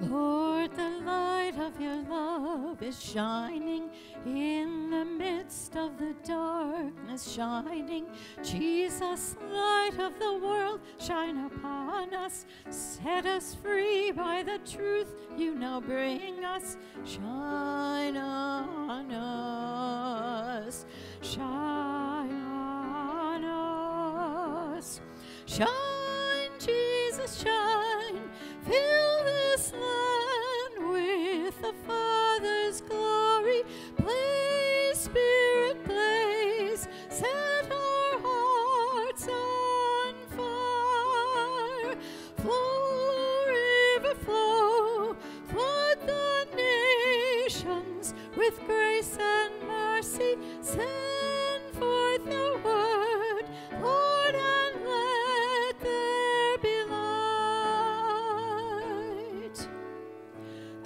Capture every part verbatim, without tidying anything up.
Lord, the light of your love is shining in the midst of the darkness shining. Jesus, light of the world, shine upon us. Set us free by the truth you now bring us. Shine on us. Shine on us. Shine, Jesus, shine. Fill this land with the Father's glory. Please, Spirit, please set our hearts on fire. Flow, river, flow, flood the nations with grace and mercy. Send forth your word, Lord, and let there be light.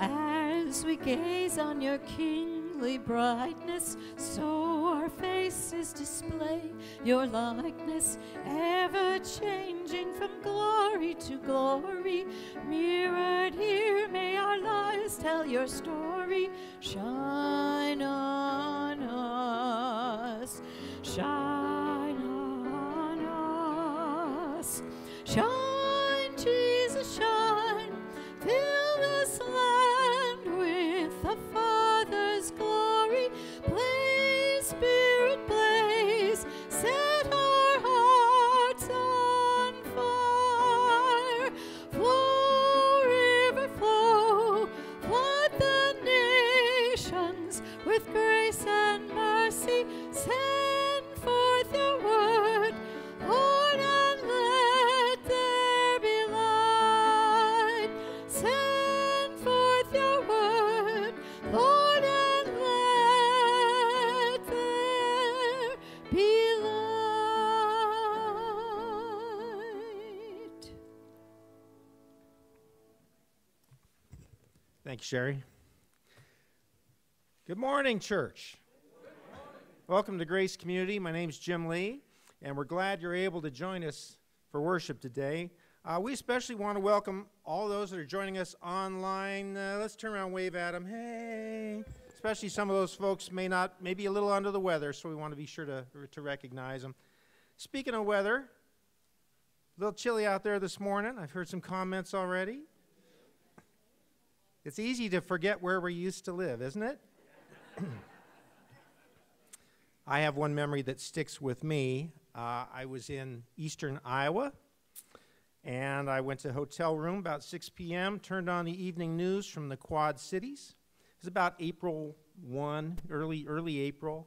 As we gaze on your kingly brightness, so our faces display your likeness, ever changing from glory to glory. Mirrored here, may our lives tell your story. Shine on us, shine on us. Shine, Jesus, shine. Fill this land with the Father's glory. Please, Spirit, please set our hearts on fire. Flow, river, flow, flood the nations with grace and mercy. Send forth your word, Lord, and let there be light. Send forth your word, Lord, and let there be light. Thank you, Sherry. Good morning, church. Welcome to Grace Community. My name's Jim Lee, and we're glad you're able to join us for worship today. Uh, we especially want to welcome all those that are joining us online. Uh, let's turn around and wave at them. Hey! Especially some of those folks may not, maybe a little under the weather, so we want to be sure to, to recognize them. Speaking of weather, a little chilly out there this morning. I've heard some comments already. It's easy to forget where we used to live, isn't it? I have one memory that sticks with me. Uh, I was in eastern Iowa, and I went to a hotel room about six P M, turned on the evening news from the Quad Cities. It was about April first, early, early April,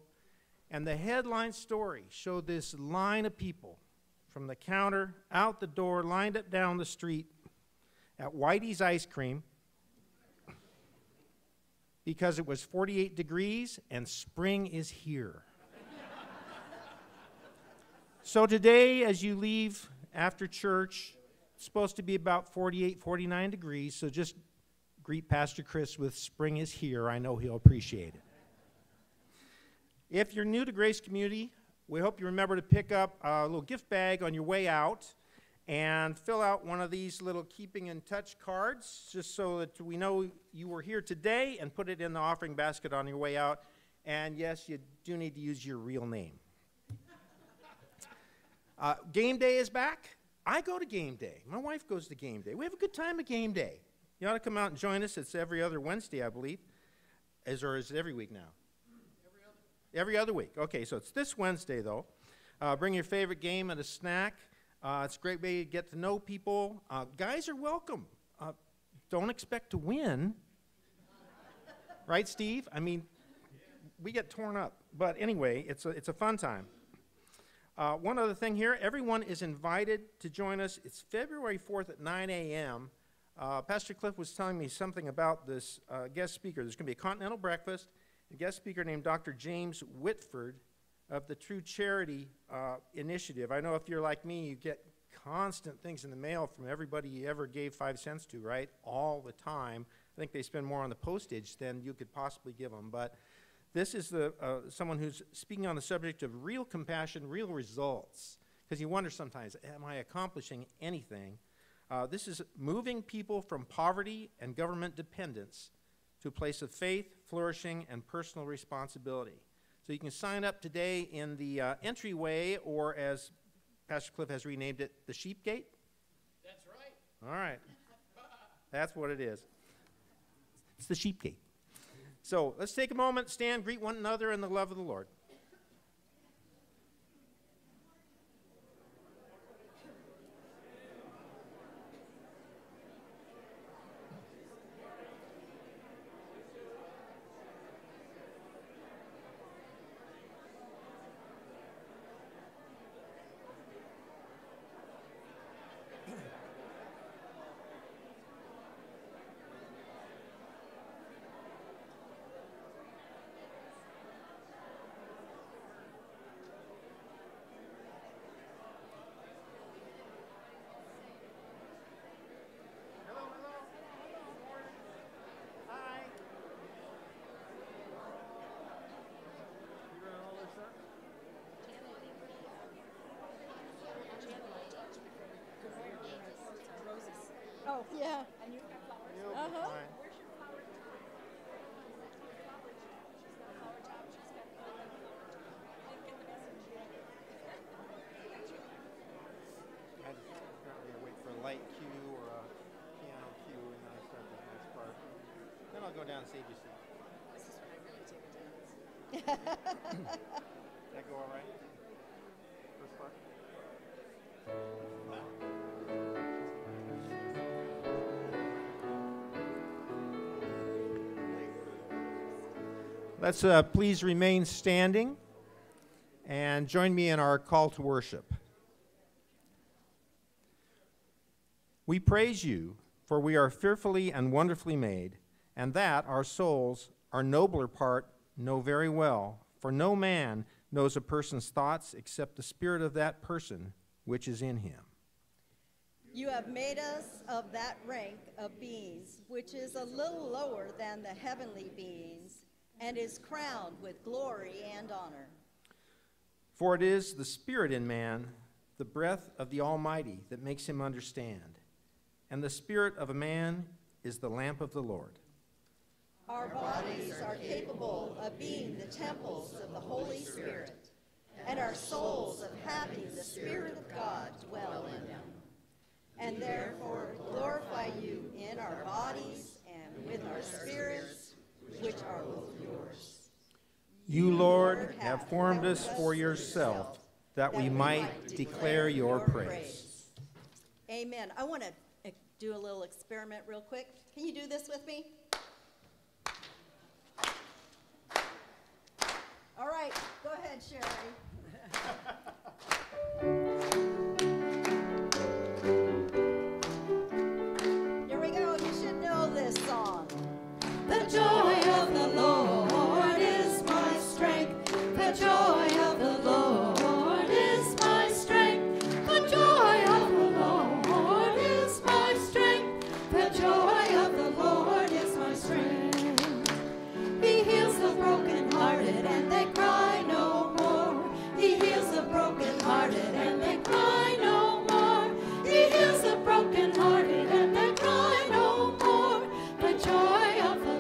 and the headline story showed this line of people from the counter, out the door, lined up down the street at Whitey's Ice Cream, because it was forty-eight degrees and spring is here. So today, as you leave after church, it's supposed to be about forty-eight, forty-nine degrees, so just greet Pastor Chris with "Spring is here." I know he'll appreciate it. If you're new to Grace Community, we hope you remember to pick up a little gift bag on your way out and fill out one of these little Keeping in Touch cards, just so that we know you were here today, and put it in the offering basket on your way out. And yes, you do need to use your real name. Uh, game day is back. I go to game day. My wife goes to game day. We have a good time at game day. You ought to come out and join us. It's every other Wednesday, I believe. Is, or is it every week now? Every other, every other week. Okay, so it's this Wednesday, though. Uh, bring your favorite game and a snack. Uh, it's a great way to get to know people. Uh, guys are welcome. Uh, don't expect to win. Right, Steve? I mean, we get torn up. But anyway, it's a, it's a fun time. Uh, one other thing here, everyone is invited to join us. It's February fourth at nine A M Uh, Pastor Cliff was telling me something about this uh, guest speaker. There's going to be a continental breakfast, a guest speaker named Doctor James Whitford of the True Charity uh, initiative. I know if you're like me, you get constant things in the mail from everybody you ever gave five cents to, right? All the time. I think they spend more on the postage than you could possibly give them, but this is the, uh, someone who's speaking on the subject of real compassion, real results, because you wonder sometimes, am I accomplishing anything? Uh, this is moving people from poverty and government dependence to a place of faith, flourishing, and personal responsibility. So you can sign up today in the uh, entryway, or as Pastor Cliff has renamed it, the Sheep Gate. That's right. All right. That's what it is. It's the Sheep Gate. So let's take a moment, stand, greet one another in the love of the Lord. Yeah. And you have flowers. Yep. Uh-huh. Where's your flower top? She's got flower top. She's got flower top. She's got flower top. I get the message yet. I just currently wait for a light cue or a piano cue, and then I start the next part. Then I'll go down and save you some. This is when I really take a dance. Did that go all right? First part? Let's uh, please remain standing and join me in our call to worship. We praise you, for we are fearfully and wonderfully made, and that our souls, our nobler part, know very well. For no man knows a person's thoughts except the spirit of that person which is in him. You have made us of that rank of beings, which is a little lower than the heavenly beings, and is crowned with glory and honor. For it is the spirit in man, the breath of the Almighty, that makes him understand. And the spirit of a man is the lamp of the Lord. Our bodies are capable of being the temples of the Holy Spirit, and our souls of having the Spirit of God dwell in them. And therefore glorify you in our bodies and with our spirits, which are both yours. You, Lord, have formed us for yourself, that we might declare your praise. Amen. I want to do a little experiment real quick. Can you do this with me? All right, go ahead, Sherry. The joy of the Lord is my strength. The joy of the Lord is my strength. The joy of the Lord is my strength. The joy of the Lord is my strength. He heals the brokenhearted, and they cry no more. He heals the brokenhearted, and they cry no more. He heals the brokenhearted, and they cry no more. The joy of the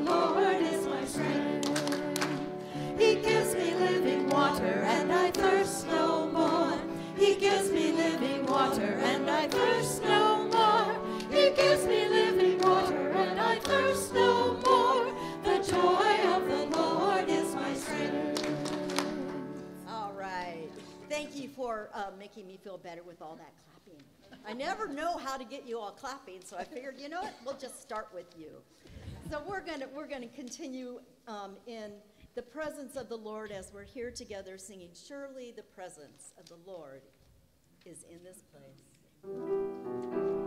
He gives me living water, and I thirst no more. He gives me living water, and I thirst no more. He gives me living water, and I thirst no more. The joy of the Lord is my strength. All right. Thank you for uh, making me feel better with all that clapping. I never know how to get you all clapping, so I figured, you know what, we'll just start with you. So we're gonna, we're gonna continue um, in the presence of the Lord as we're here together singing, "Surely the presence of the Lord is in this place." Lord.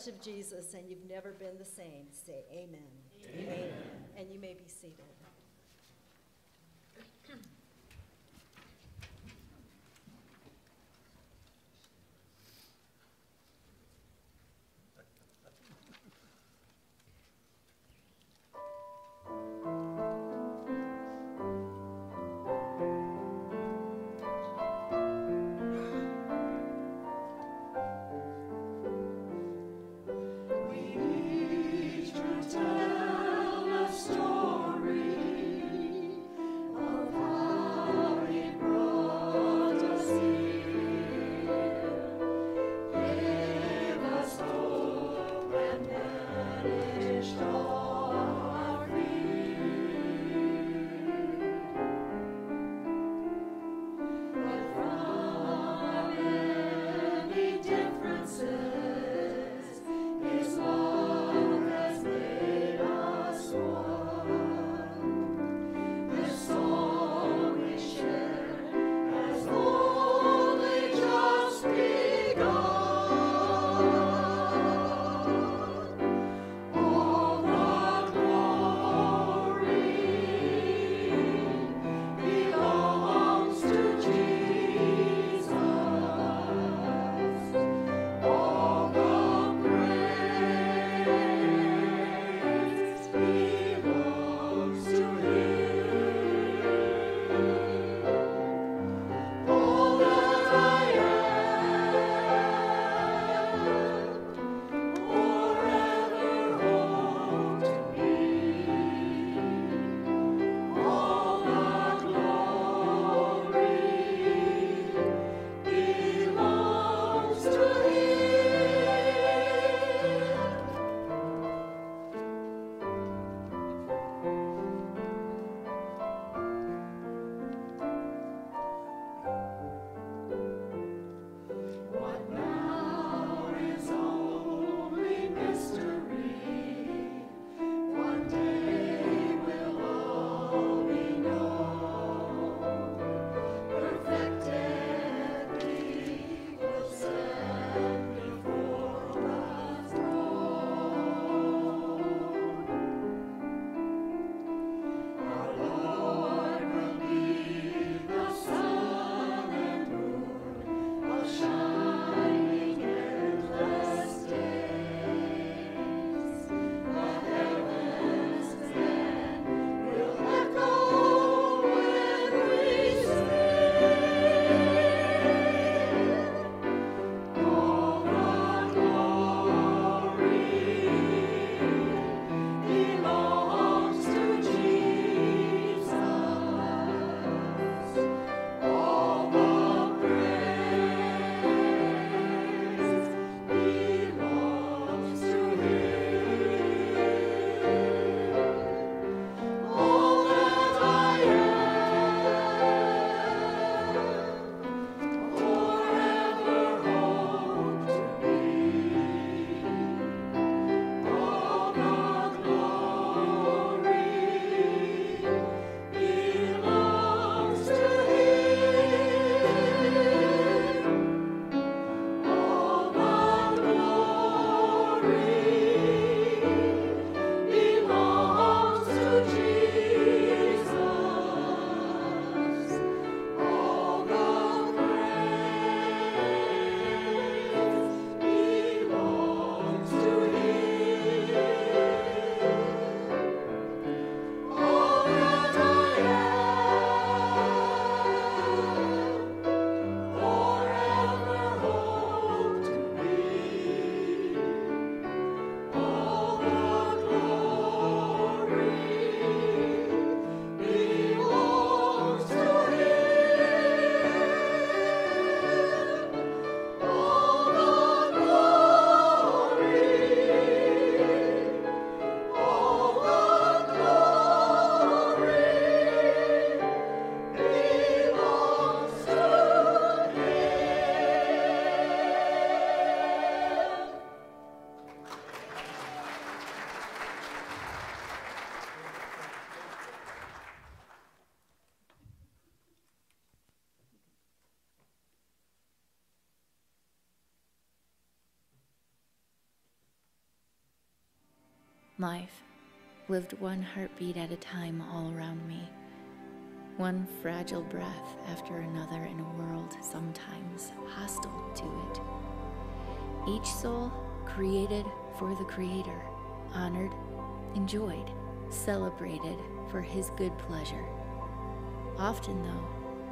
touch of Jesus and you've never been the same, say amen. Amen. Amen. Amen. And you may be seated. We need to tell a story. Life lived one heartbeat at a time all around me, one fragile breath after another in a world sometimes hostile to it. Each soul created for the Creator, honored, enjoyed, celebrated for His good pleasure. Often, though,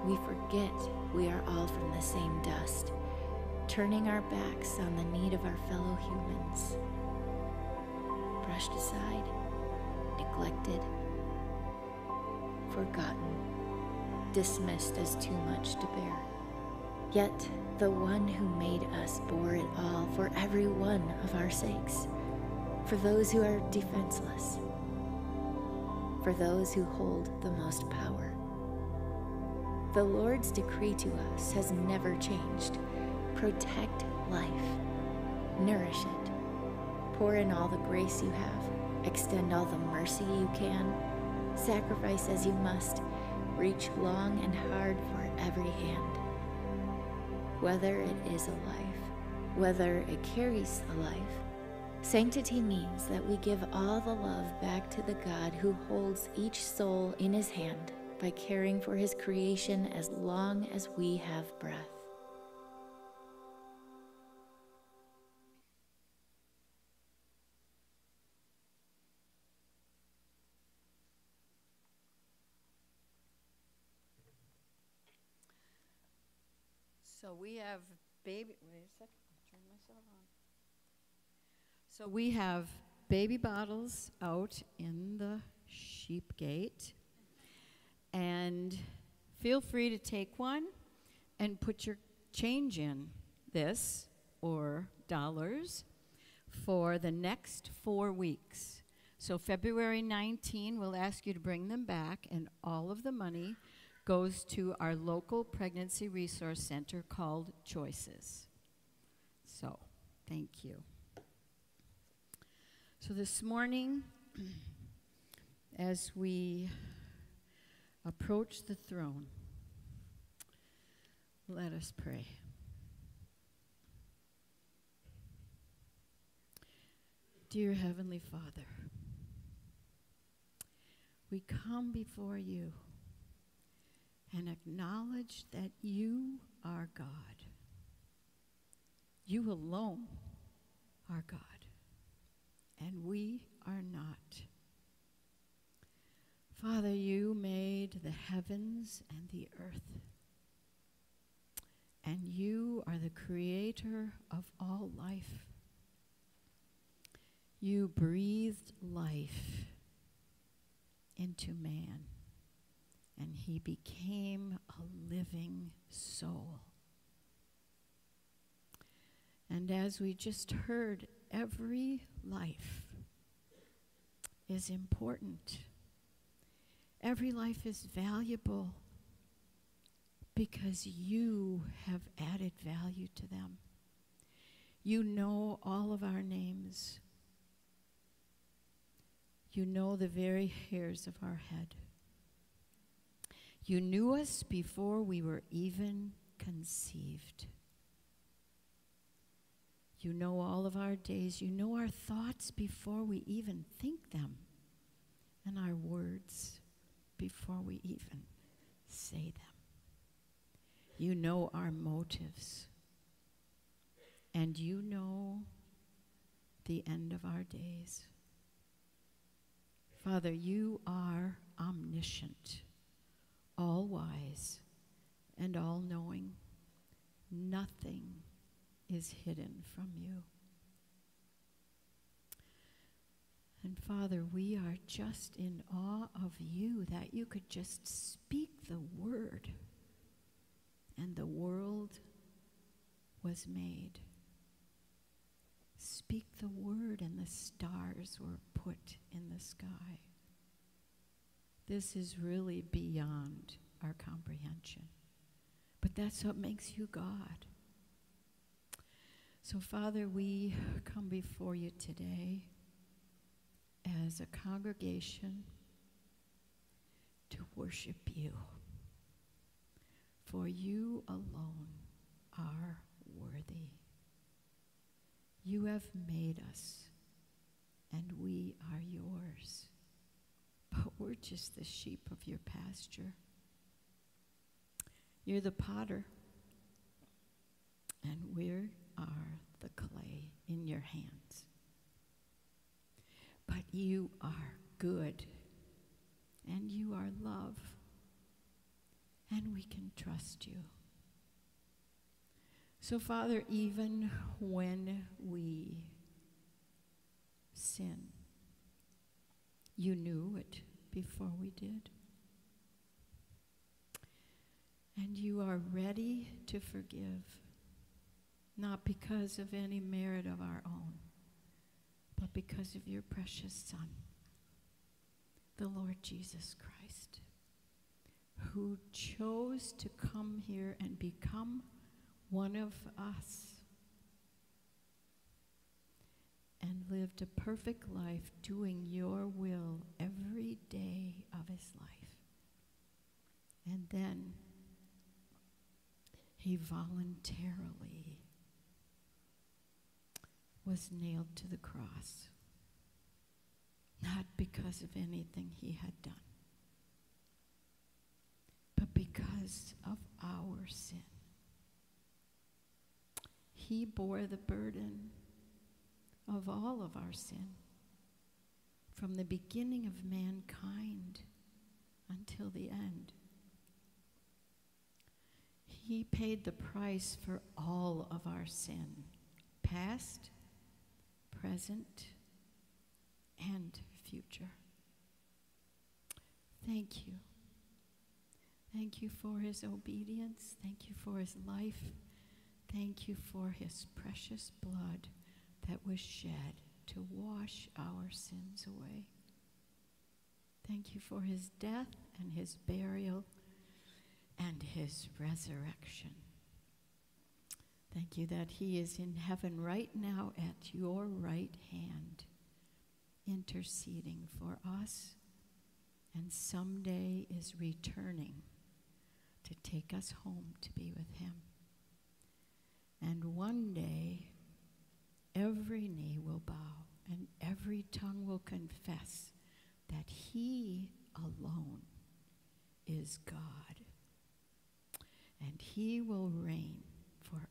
we forget we are all from the same dust, turning our backs on the need of our fellow humans. Brushed aside, neglected, forgotten, dismissed as too much to bear. Yet the one who made us bore it all for every one of our sakes, for those who are defenseless, for those who hold the most power. The Lord's decree to us has never changed. Protect life, nourish it. Pour in all the grace you have, extend all the mercy you can, sacrifice as you must, reach long and hard for every hand. Whether it is a life, whether it carries a life, sanctity means that we give all the love back to the God who holds each soul in His hand by caring for His creation as long as we have breath. So we have baby, wait a second, I'll turn myself on. So we have baby bottles out in the Sheep Gate. And feel free to take one and put your change in this, or dollars, for the next four weeks. So February nineteenth, we'll ask you to bring them back, and all of the money goes to our local pregnancy resource center called Choices. So, thank you. So this morning, as we approach the throne, let us pray. Dear Heavenly Father, we come before you and acknowledge that you are God. You alone are God, and we are not. Father, you made the heavens and the earth, and you are the creator of all life. You breathed life into man, and he became a living soul. And as we just heard, every life is important. Every life is valuable because you have added value to them. You know all of our names. You know the very hairs of our head. You knew us before we were even conceived. You know all of our days. You know our thoughts before we even think them, and our words before we even say them. You know our motives, and you know the end of our days. Father, you are omniscient, all-wise and all-knowing. Nothing is hidden from you. And Father, we are just in awe of you, that you could just speak the word, and the world was made. Speak the word, and the stars were put in the sky. This is really beyond our comprehension. But that's what makes you God. So, Father, we come before you today as a congregation to worship you, for you alone are worthy. You have made us, and we are yours. But we're just the sheep of your pasture. You're the potter, and we are the clay in your hands. But you are good, and you are love, and we can trust you. So, Father, even when we sin, you knew it before we did. And you are ready to forgive, not because of any merit of our own, but because of your precious Son, the Lord Jesus Christ, who chose to come here and become one of us and lived a perfect life doing your will every day of his life. And then he voluntarily was nailed to the cross, not because of anything he had done, but because of our sin. He bore the burden of all of our sin from the beginning of mankind until the end. He paid the price for all of our sin, past, present, and future. Thank you. Thank you for his obedience. Thank you for his life. Thank you for his precious blood that was shed to wash our sins away. Thank you for his death and his burial and his resurrection. Thank you that he is in heaven right now at your right hand, interceding for us, and someday is returning to take us home to be with him. And one day, every knee will bow and every tongue will confess that he alone is God. And he will reign forever.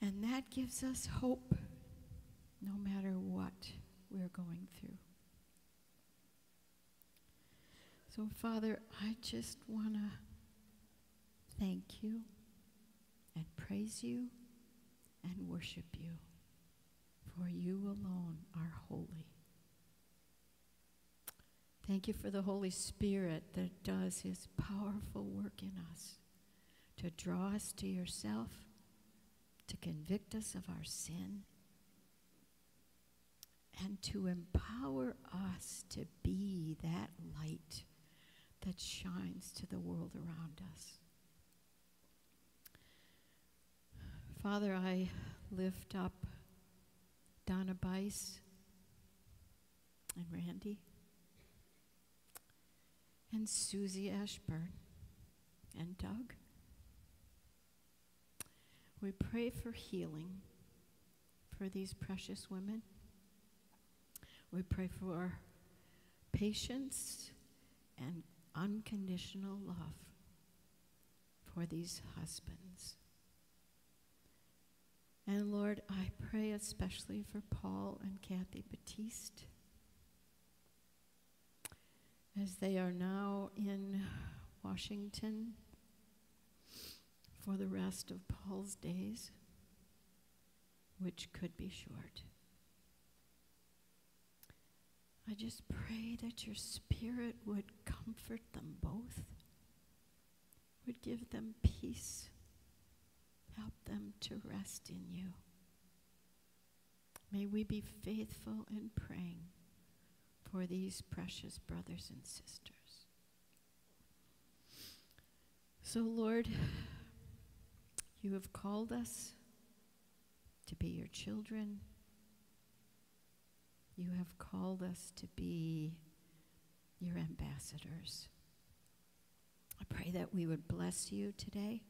And that gives us hope no matter what we're going through. So, Father, I just want to thank you and praise you and worship you, for you alone are holy. Thank you for the Holy Spirit that does his powerful work in us to draw us to yourself, to convict us of our sin, and to empower us to be that light that shines to the world around us. Father, I lift up Donna Bice and Randy and Susie Ashburn and Doug. We pray for healing for these precious women. We pray for patience and unconditional love for these husbands. And Lord, I pray especially for Paul and Kathy Batiste as they are now in Washington for the rest of Paul's days, which could be short. I just pray that your Spirit would comfort them both, would give them peace. Help them to rest in you. May we be faithful in praying for these precious brothers and sisters. So, Lord, you have called us to be your children. You have called us to be your ambassadors. I pray that we would bless you today,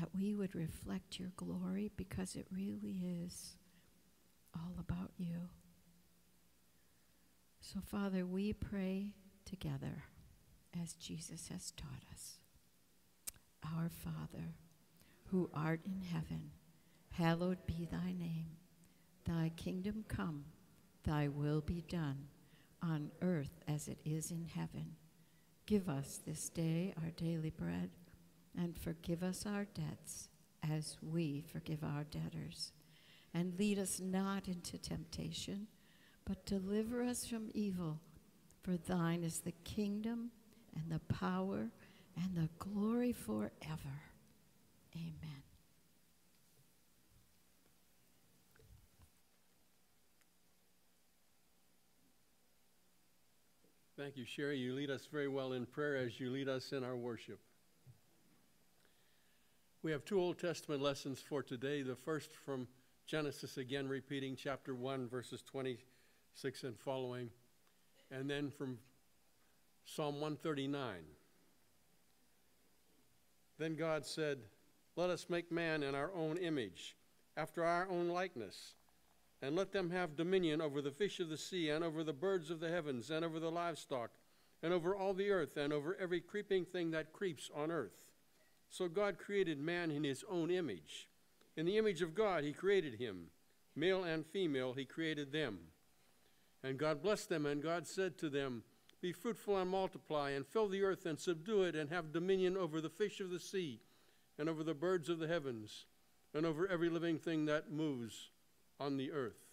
that we would reflect your glory, because it really is all about you. So, Father, we pray together as Jesus has taught us. Our Father, who art in heaven, hallowed be thy name. Thy kingdom come, thy will be done, on earth as it is in heaven. Give us this day our daily bread, and forgive us our debts as we forgive our debtors. And lead us not into temptation, but deliver us from evil. For thine is the kingdom and the power and the glory forever. Amen. Thank you, Sherry. You lead us very well in prayer as you lead us in our worship. We have two Old Testament lessons for today. The first from Genesis, again repeating chapter one, verses twenty-six and following. And then from Psalm one thirty-nine. Then God said, "Let us make man in our own image, after our own likeness, and let them have dominion over the fish of the sea, and over the birds of the heavens, and over the livestock, and over all the earth, and over every creeping thing that creeps on earth." So God created man in his own image. In the image of God he created him. Male and female he created them. And God blessed them, and God said to them, "Be fruitful and multiply, and fill the earth and subdue it, and have dominion over the fish of the sea, and over the birds of the heavens, and over every living thing that moves on the earth."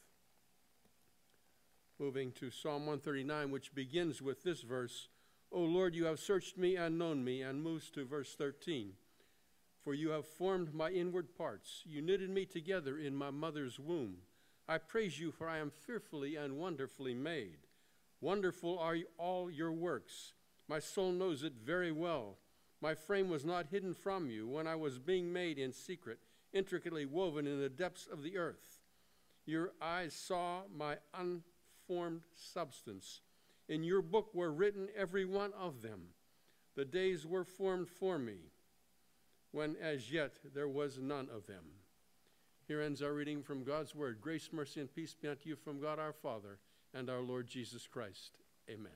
Moving to Psalm one thirty-nine, which begins with this verse, "O Lord, you have searched me and known me," and moves to verse thirteen. "For you have formed my inward parts. You knitted me together in my mother's womb. I praise you, for I am fearfully and wonderfully made. Wonderful are all your works. My soul knows it very well. My frame was not hidden from you when I was being made in secret, intricately woven in the depths of the earth. Your eyes saw my unformed substance. In your book were written every one of them. The days were formed for me, when as yet there was none of them." Here ends our reading from God's word. Grace, mercy, and peace be unto you from God our Father and our Lord Jesus Christ. Amen.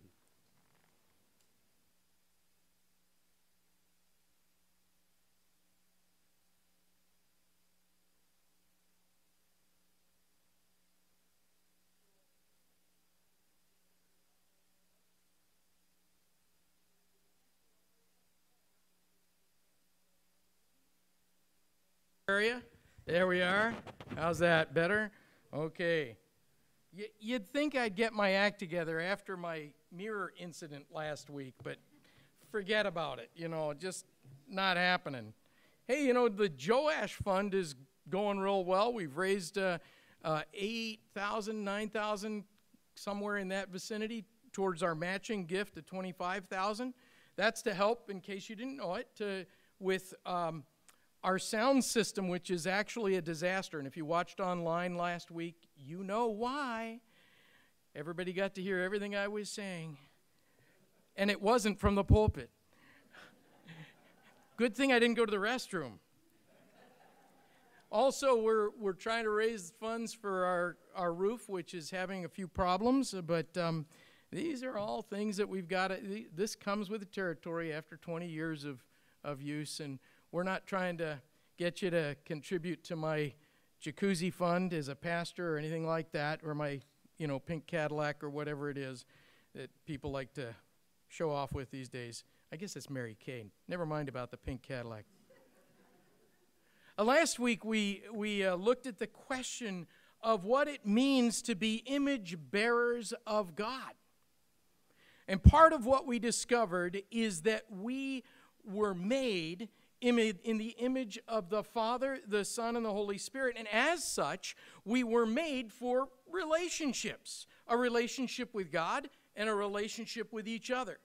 Area. There we are. How's that? Better? Okay. Y you'd think I'd get my act together after my mirror incident last week, but forget about it. You know, just not happening. Hey, you know, the Joash Fund is going real well. We've raised uh, uh, eight thousand dollars, nine thousand dollars, somewhere in that vicinity, towards our matching gift of twenty-five thousand dollars. That's to help, in case you didn't know it, to, with... Um, our sound system, which is actually a disaster. And if you watched online last week, you know why. Everybody got to hear everything I was saying. And it wasn't from the pulpit. Good thing I didn't go to the restroom. Also, we're, we're trying to raise funds for our, our roof, which is having a few problems. But um, these are all things that we've got. This comes with the territory after twenty years of, of use. And we're not trying to get you to contribute to my jacuzzi fund as a pastor or anything like that, or my, you know, pink Cadillac or whatever it is that people like to show off with these days. I guess it's Mary Kay. Never mind about the pink Cadillac. uh, last week we, we uh, looked at the question of what it means to be image bearers of God. And part of what we discovered is that we were made in the image of the Father, the Son, and the Holy Spirit. And as such, we were made for relationships, a relationship with God and a relationship with each other.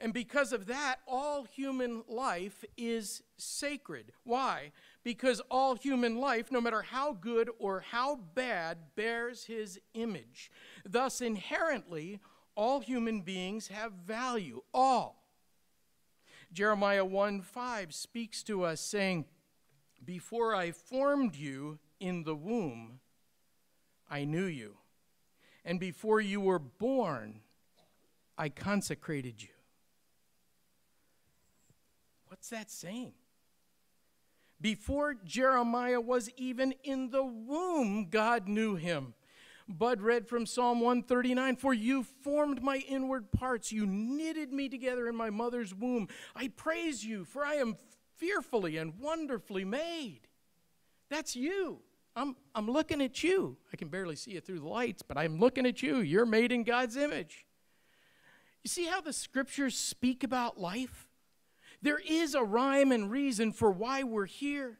And because of that, all human life is sacred. Why? Because all human life, no matter how good or how bad, bears his image. Thus, inherently, all human beings have value, all. Jeremiah one five speaks to us, saying, Before I formed you in the womb, I knew you. And before you were born, I consecrated you. What's that saying? Before Jeremiah was even in the womb, God knew him. Bud read from Psalm one thirty-nine, "For you formed my inward parts. You knitted me together in my mother's womb. I praise you, for I am fearfully and wonderfully made." That's you. I'm, I'm looking at you. I can barely see you through the lights, but I'm looking at you. You're made in God's image. You see how the scriptures speak about life? There is a rhyme and reason for why we're here.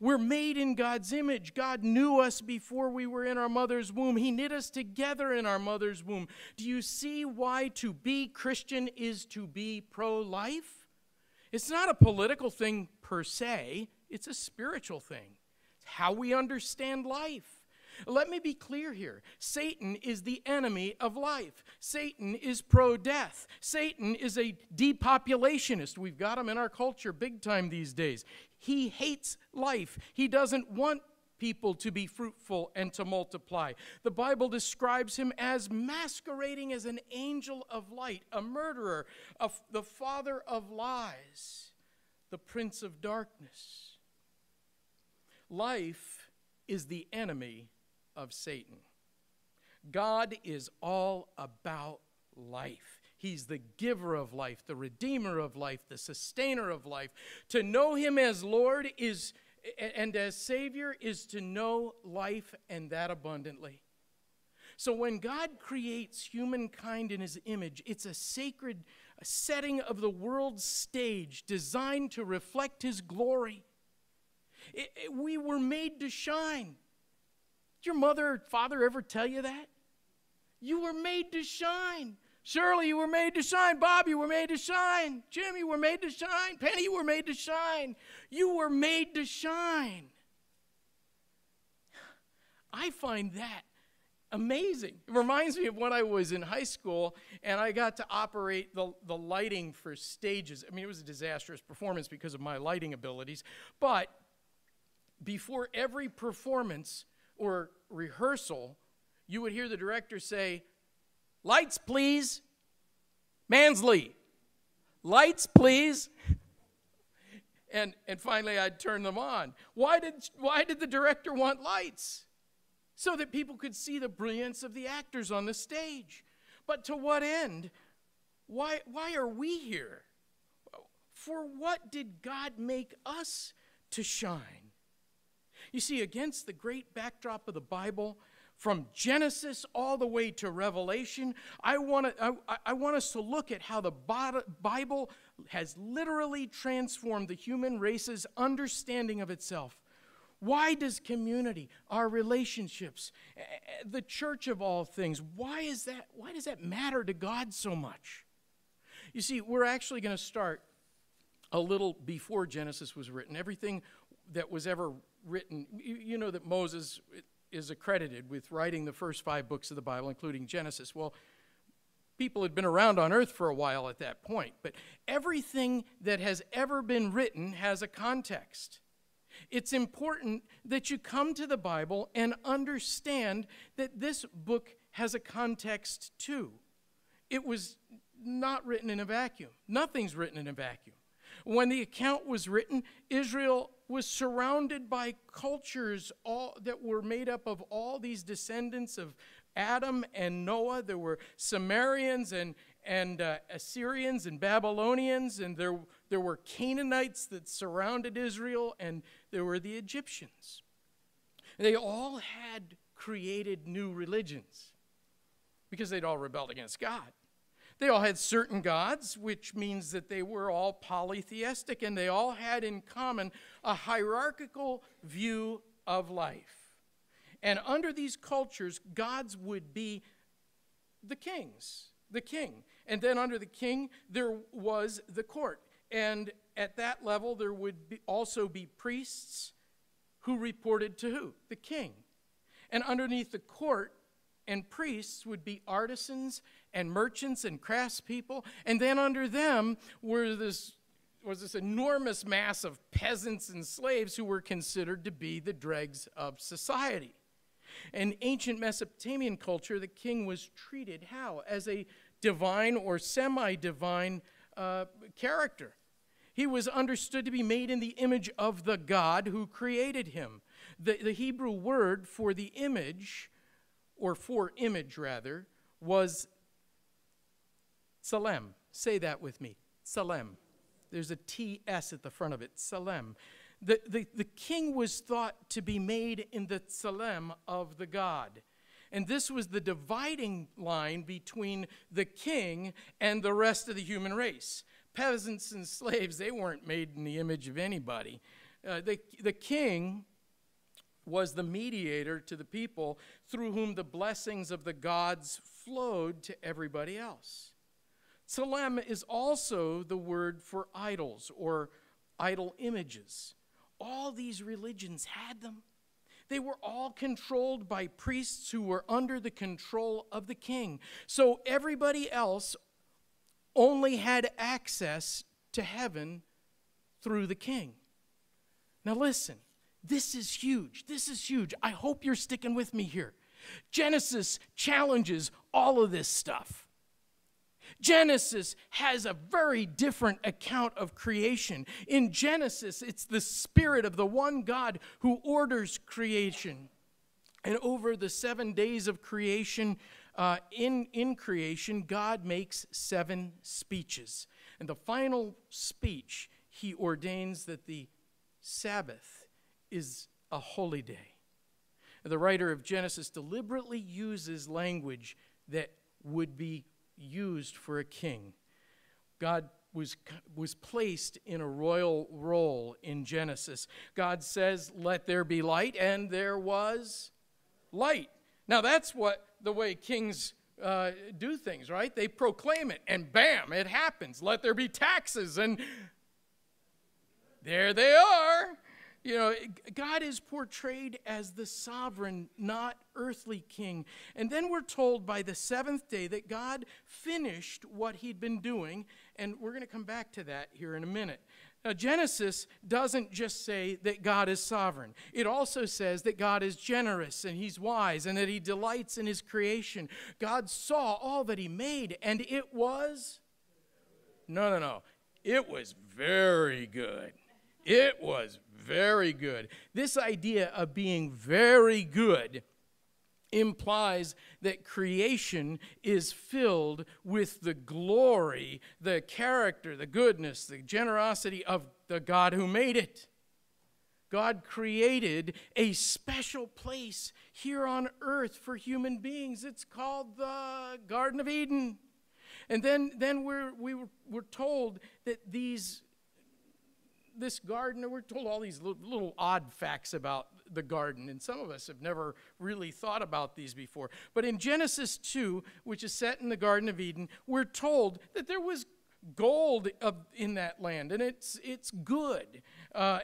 We're made in God's image. God knew us before we were in our mother's womb. He knit us together in our mother's womb. Do you see why to be Christian is to be pro-life? It's not a political thing per se. It's a spiritual thing. It's how we understand life. Let me be clear here. Satan is the enemy of life. Satan is pro-death. Satan is a depopulationist. We've got him in our culture big time these days. He hates life. He doesn't want people to be fruitful and to multiply. The Bible describes him as masquerading as an angel of light, a murderer, a f- the father of lies, the prince of darkness. Life is the enemy of Satan. God is all about life. He's the giver of life, the redeemer of life, the sustainer of life. To know him as Lord is and as Savior is to know life, and that abundantly. So when God creates humankind in his image, it's a sacred setting of the world's stage designed to reflect his glory. It, it, we were made to shine. Did your mother or father ever tell you that? You were made to shine. Shirley, you were made to shine. Bob, you were made to shine. Jim, you were made to shine. Penny, you were made to shine. You were made to shine. I find that amazing. It reminds me of when I was in high school and I got to operate the, the lighting for stages. I mean, it was a disastrous performance because of my lighting abilities, but before every performance or rehearsal, you would hear the director say, "Lights, please. Mansley, lights, please." And, and finally, I'd turn them on. Why did, why did the director want lights? So that people could see the brilliance of the actors on the stage. But to what end? Why, why are we here? For what did God make us to shine? You see, against the great backdrop of the Bible, from Genesis all the way to Revelation, I want to, I, I want us to look at how the Bible has literally transformed the human race's understanding of itself. Why does community, our relationships, the church of all things, why is that? Why does that matter to God so much? You see, we're actually going to start a little before Genesis was written. Everything that was ever written, you, you know that Moses is accredited with writing the first five books of the Bible, including Genesis. Well, people had been around on earth for a while at that point, but everything that has ever been written has a context. It's important that you come to the Bible and understand that this book has a context too. It was not written in a vacuum. Nothing's written in a vacuum. When the account was written, Israel was surrounded by cultures all, that were made up of all these descendants of Adam and Noah. There were Sumerians and, and uh, Assyrians and Babylonians, and there, there were Canaanites that surrounded Israel, and there were the Egyptians. They all had created new religions because they'd all rebelled against God. They all had certain gods, which means that they were all polytheistic, and they all had in common a hierarchical view of life. And under these cultures, gods would be the kings, the king. And then under the king, there was the court. And at that level, there would be also be priests who reported to who? The king. And underneath the court and priests would be artisans and merchants and craftspeople, and then under them were this was this enormous mass of peasants and slaves who were considered to be the dregs of society. In ancient Mesopotamian culture, the king was treated how? As a divine or semi-divine uh, character. He was understood to be made in the image of the God who created him. The, the Hebrew word for the image, or for image rather, was Tselem. Say that with me, Tselem. There's a T S at the front of it, Tselem. The, the, the king was thought to be made in the Tselem of the God. And this was the dividing line between the king and the rest of the human race. Peasants and slaves, they weren't made in the image of anybody. Uh, the, the king was the mediator to the people through whom the blessings of the gods flowed to everybody else. Tselem is also the word for idols or idol images. All these religions had them. They were all controlled by priests who were under the control of the king. So everybody else only had access to heaven through the king. Now listen, this is huge. This is huge. I hope you're sticking with me here. Genesis challenges all of this stuff. Genesis has a very different account of creation. In Genesis, it's the Spirit of the one God who orders creation. And over the seven days of creation, Uh, in, in creation, God makes seven speeches. And the final speech, he ordains that the Sabbath is a holy day. And the writer of Genesis deliberately uses language that would be used for a king. God was, was placed in a royal role in Genesis. God says, "Let there be light," and there was light. Now that's what the way kings uh, do things, right? They proclaim it, and bam, it happens. Let there be taxes, and there they are. You know, God is portrayed as the sovereign, not earthly king. And then we're told by the seventh day that God finished what he'd been doing, and we're going to come back to that here in a minute. Now, Genesis doesn't just say that God is sovereign. It also says that God is generous and he's wise and that he delights in his creation. God saw all that he made and it was, no, no, no, it was very good. It was very good. This idea of being very good implies that creation is filled with the glory, the character, the goodness, the generosity of the God who made it. God created a special place here on earth for human beings. It's called the Garden of Eden. And then, then we're, we were, we're told that these, this garden, we're told all these little, little odd facts about the garden, and some of us have never really thought about these before. But in Genesis two, which is set in the Garden of Eden, we're told that there was gold of, in that land, and it's, it's good. Uh,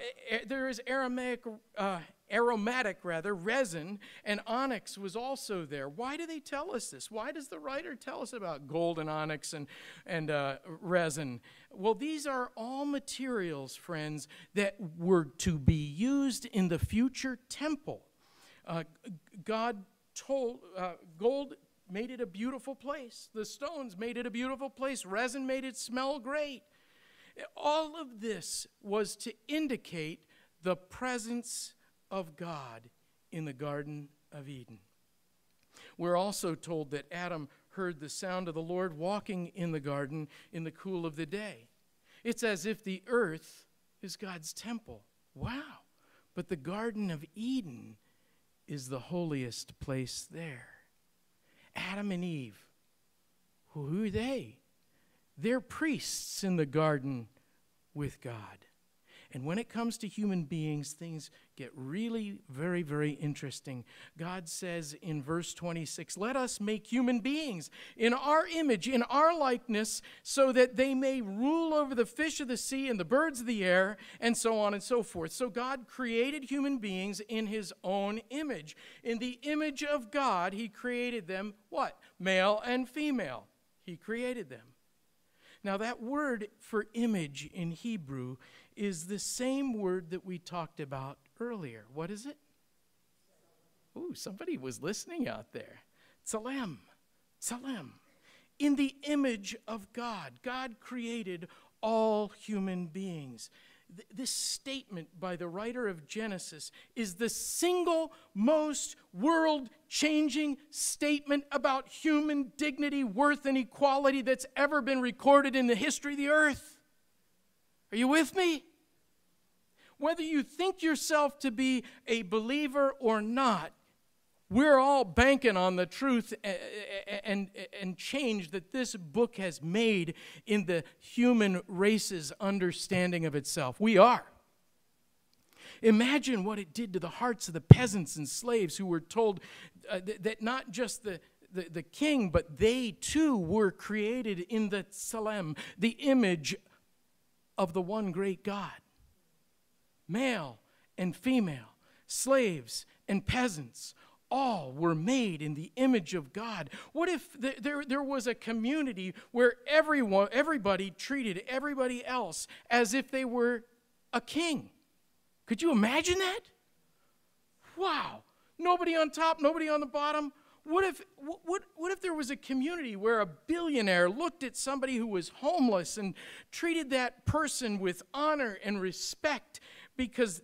there is aromatic, uh, aromatic rather, resin, and onyx was also there. Why do they tell us this? Why does the writer tell us about gold and onyx and, and uh, resin? Well, these are all materials, friends, that were to be used in the future temple. Uh, God told, uh, gold made it a beautiful place. The stones made it a beautiful place. Resin made it smell great. All of this was to indicate the presence of God in the Garden of Eden. We're also told that Adam heard the sound of the Lord walking in the garden in the cool of the day. It's as if the earth is God's temple. Wow! But the Garden of Eden is the holiest place there. Adam and Eve, who are they? They're priests in the garden with God. And when it comes to human beings, things get really very, very interesting. God says in verse twenty-six, "Let us make human beings in our image, in our likeness, so that they may rule over the fish of the sea and the birds of the air," and so on and so forth. So God created human beings in his own image. In the image of God, he created them, what? Male and female. He created them. Now, that word for image in Hebrew is the same word that we talked about earlier. What is it? Ooh, somebody was listening out there. Tselem, Tselem. In the image of God, God created all human beings. Th this statement by the writer of Genesis is the single most world-changing statement about human dignity, worth, and equality that's ever been recorded in the history of the earth. Are you with me? Whether you think yourself to be a believer or not, we're all banking on the truth and, and, and change that this book has made in the human race's understanding of itself. We are. Imagine what it did to the hearts of the peasants and slaves who were told uh, th that not just the The, the king, but they too were created in the Tselem, the image of the one great God. Male and female, slaves and peasants, all were made in the image of God. What if th there, there was a community where everyone, everybody treated everybody else as if they were a king? Could you imagine that? Wow. Nobody on top, nobody on the bottom. What if, what, what if there was a community where a billionaire looked at somebody who was homeless and treated that person with honor and respect because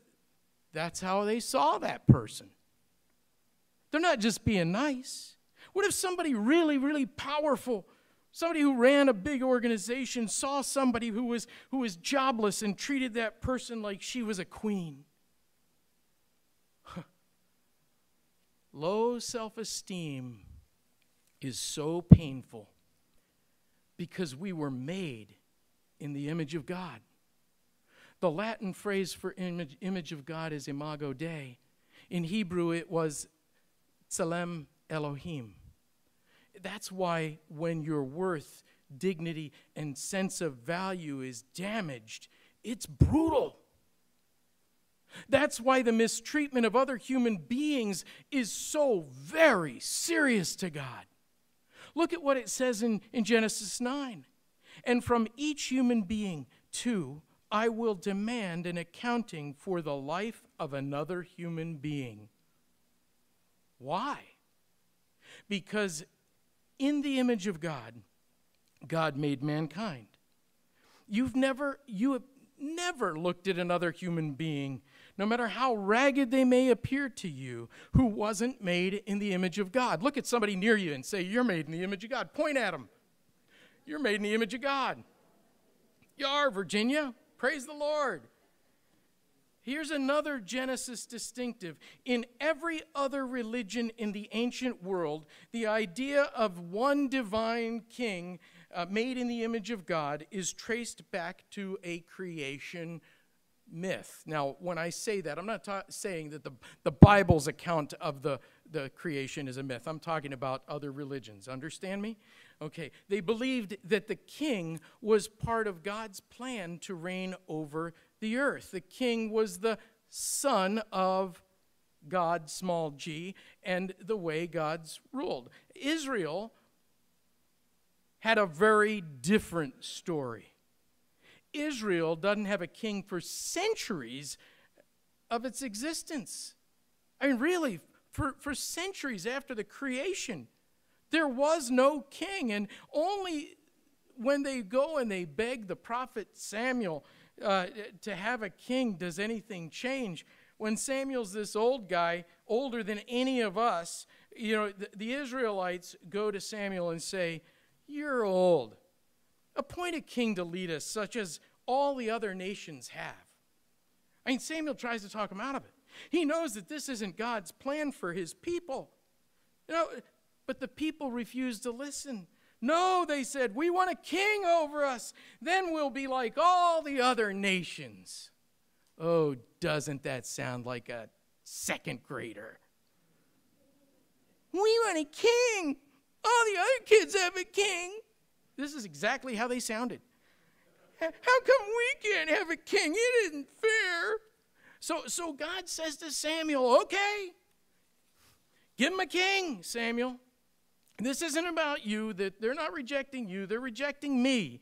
that's how they saw that person? They're not just being nice. What if somebody really, really powerful, somebody who ran a big organization, saw somebody who was, who was jobless and treated that person like she was a queen? Low self-esteem is so painful because we were made in the image of God. The Latin phrase for image, image of God is Imago Dei. In Hebrew, it was Salem Elohim. That's why when your worth, dignity, and sense of value is damaged, it's brutal. That's why the mistreatment of other human beings is so very serious to God. Look at what it says in, in Genesis nine. And from each human being, too, I will demand an accounting for the life of another human being. Why? Because in the image of God, God made mankind. You've never, you have never looked at another human being, no matter how ragged they may appear to you, who wasn't made in the image of God. Look at somebody near you and say, you're made in the image of God. Point at them. You're made in the image of God. You are, Virginia. Praise the Lord. Here's another Genesis distinctive. In every other religion in the ancient world, the idea of one divine king uh, made in the image of God is traced back to a creation myth. Now, when I say that, I'm not ta saying that the, the Bible's account of the, the creation is a myth. I'm talking about other religions. Understand me? Okay. They believed that the king was part of God's plan to reign over the earth. The king was the son of God, small g, and the way God's ruled. Israel had a very different story. Israel doesn't have a king for centuries of its existence. I mean, really, for, for centuries after the creation, there was no king. And only when they go and they beg the prophet Samuel Uh, to have a king, does anything change? When Samuel's this old guy, older than any of us, you know, the, the Israelites go to Samuel and say, you're old. Appoint a king to lead us, such as all the other nations have. I mean, Samuel tries to talk him out of it. He knows that this isn't God's plan for his people. You know, but the people refuse to listen. No, they said, we want a king over us. Then we'll be like all the other nations. Oh, doesn't that sound like a second grader? We want a king. All the other kids have a king. This is exactly how they sounded. How come we can't have a king? It isn't fair. So, so God says to Samuel, okay, give him a king, Samuel. This isn't about you. That they're not rejecting you. They're rejecting me.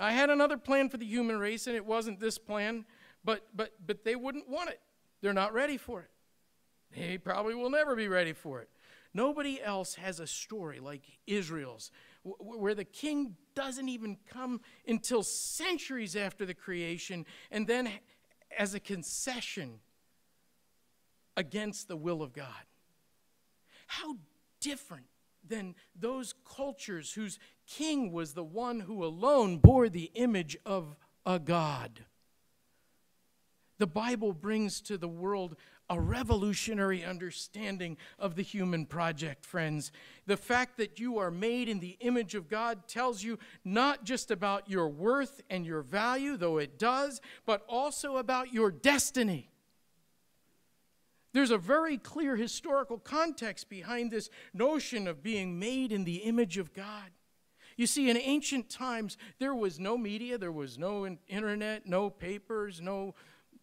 I had another plan for the human race, and it wasn't this plan, but, but, but they wouldn't want it. They're not ready for it. They probably will never be ready for it. Nobody else has a story like Israel's, where the king doesn't even come until centuries after the creation, and then as a concession against the will of God. How different than those cultures whose king was the one who alone bore the image of a god. The Bible brings to the world a revolutionary understanding of the human project, friends. The fact that you are made in the image of God tells you not just about your worth and your value, though it does, but also about your destiny. There's a very clear historical context behind this notion of being made in the image of God. You see, in ancient times, there was no media, there was no internet, no papers, no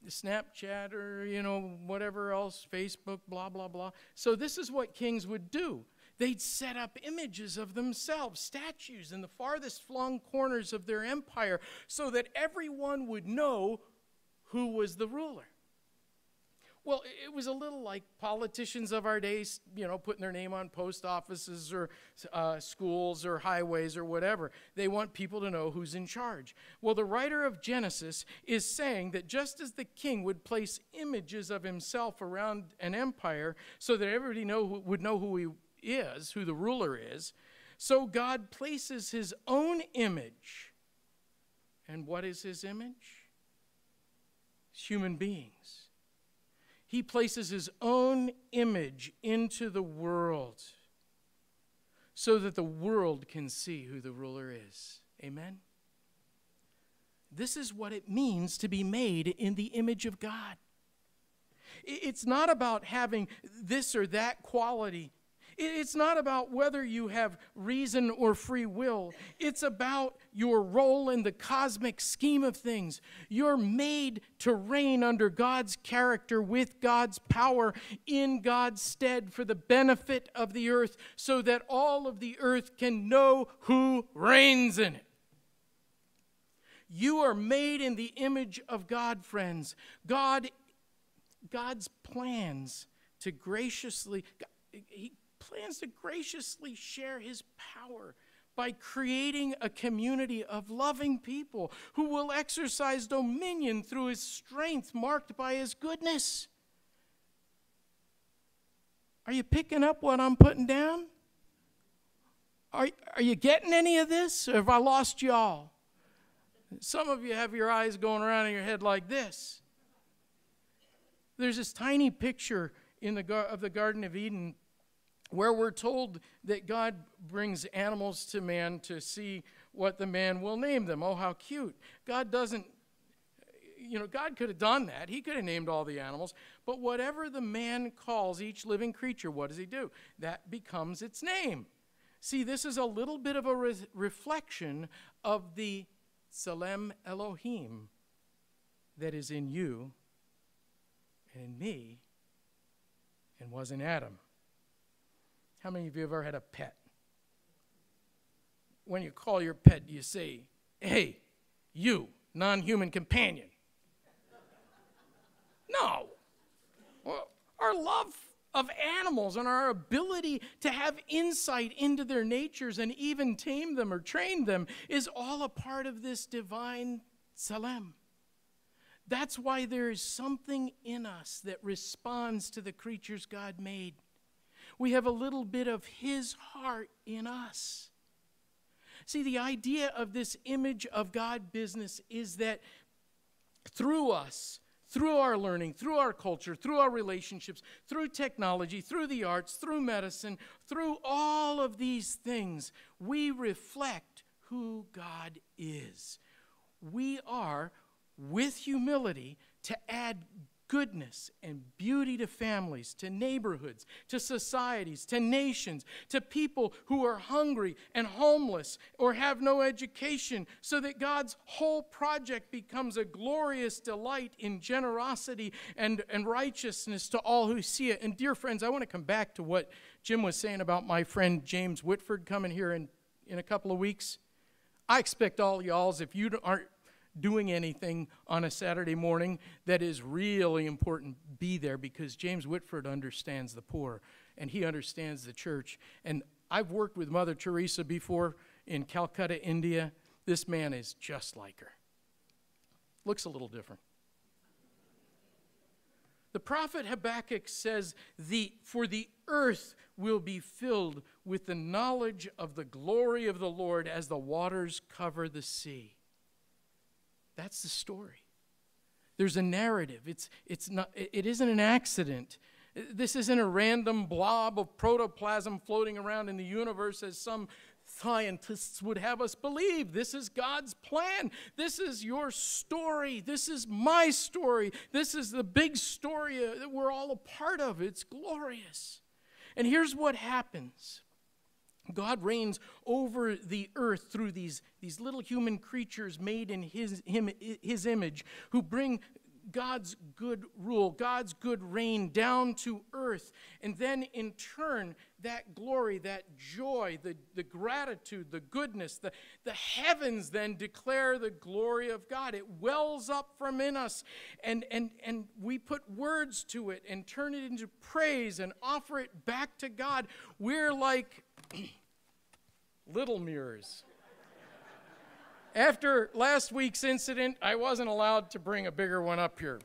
Snapchat or, you know, whatever else, Facebook, blah, blah, blah. So this is what kings would do. They'd set up images of themselves, statues in the farthest flung corners of their empire, so that everyone would know who was the ruler. Well, it was a little like politicians of our days, you know, putting their name on post offices or uh, schools or highways or whatever. They want people to know who's in charge. Well, the writer of Genesis is saying that just as the king would place images of himself around an empire so that everybody know, would know who he is, who the ruler is, so God places his own image. And what is his image? It's human beings. He places his own image into the world so that the world can see who the ruler is. Amen? This is what it means to be made in the image of God. It's not about having this or that quality. It's not about whether you have reason or free will. It's about your role in the cosmic scheme of things. You're made to reign under God's character with God's power in God's stead for the benefit of the earth so that all of the earth can know who reigns in it. You are made in the image of God, friends. God, God's plans to graciously... He, plans to graciously share his power by creating a community of loving people who will exercise dominion through his strength marked by his goodness. Are you picking up what I'm putting down? Are, are you getting any of this? Or have I lost you all? Some of you have your eyes going around in your head like this. There's this tiny picture in the, of the Garden of Eden where we're told that God brings animals to man to see what the man will name them. Oh, how cute. God doesn't, you know, God could have done that. He could have named all the animals. But whatever the man calls each living creature, what does he do? That becomes its name. See, this is a little bit of a re reflection of the Salem Elohim that is in you and in me and was in Adam. How many of you have ever had a pet? When you call your pet, do you say, hey, you, non-human companion? No. Well, our love of animals and our ability to have insight into their natures and even tame them or train them is all a part of this divine Tselem. That's why there is something in us that responds to the creatures God made. We have a little bit of his heart in us. See, the idea of this image of God business is that through us, through our learning, through our culture, through our relationships, through technology, through the arts, through medicine, through all of these things, we reflect who God is. We are, with humility, to add goodness and beauty to families, to neighborhoods, to societies, to nations, to people who are hungry and homeless or have no education, so that God's whole project becomes a glorious delight in generosity and, and righteousness to all who see it. And dear friends, I want to come back to what Jim was saying about my friend James Whitford coming here in, in a couple of weeks. I expect all y'all's, if you aren't doing anything on a Saturday morning that is really important, be there, because James Whitford understands the poor, and he understands the church. And I've worked with Mother Teresa before in Calcutta, India. This man is just like her. Looks a little different. The prophet Habakkuk says, the, for the earth will be filled with the knowledge of the glory of the Lord as the waters cover the sea. That's the story. There's a narrative. It's, it's not, it isn't an accident. This isn't a random blob of protoplasm floating around in the universe, as some scientists would have us believe. This is God's plan. This is your story. This is my story. This is the big story that we're all a part of. It's glorious. And here's what happens. God reigns over the earth through these, these little human creatures made in his, him, his image, who bring God's good rule, God's good reign down to earth. And then in turn, that glory, that joy, the, the gratitude, the goodness, the, the heavens then declare the glory of God. It wells up from in us, and, and, and we put words to it and turn it into praise and offer it back to God. We're like little mirrors. After last week's incident, I wasn't allowed to bring a bigger one up here.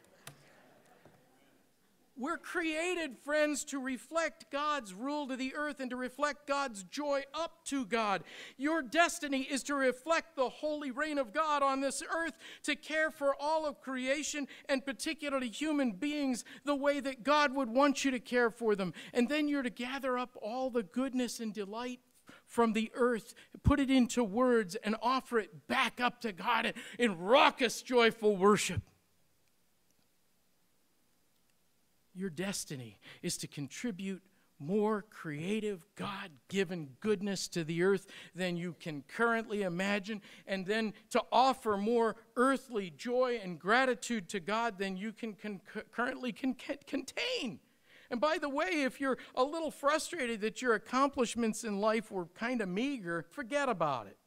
We're created, friends, to reflect God's rule to the earth and to reflect God's joy up to God. Your destiny is to reflect the holy reign of God on this earth, to care for all of creation and particularly human beings the way that God would want you to care for them. And then you're to gather up all the goodness and delight from the earth, put it into words, and offer it back up to God in raucous, joyful worship. Your destiny is to contribute more creative, God-given goodness to the earth than you can currently imagine, and then to offer more earthly joy and gratitude to God than you can con- currently con- contain. And by the way, if you're a little frustrated that your accomplishments in life were kind of meager, forget about it.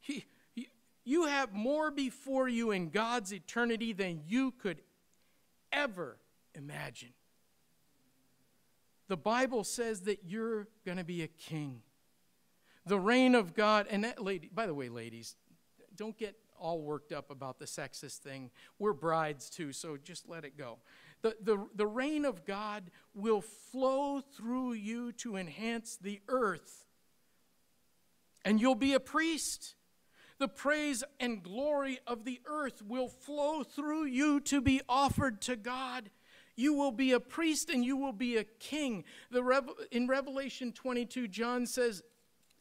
He, he, you have more before you in God's eternity than you could ever imagine. The Bible says that you're going to be a king. The reign of God, and that lady, by the way, ladies, don't get all worked up about the sexist thing. We're brides too, so just let it go. The, the, the reign of God will flow through you to enhance the earth. And you'll be a priest. The praise and glory of the earth will flow through you to be offered to God. You will be a priest and you will be a king. The Rev- in Revelation twenty-two, John says,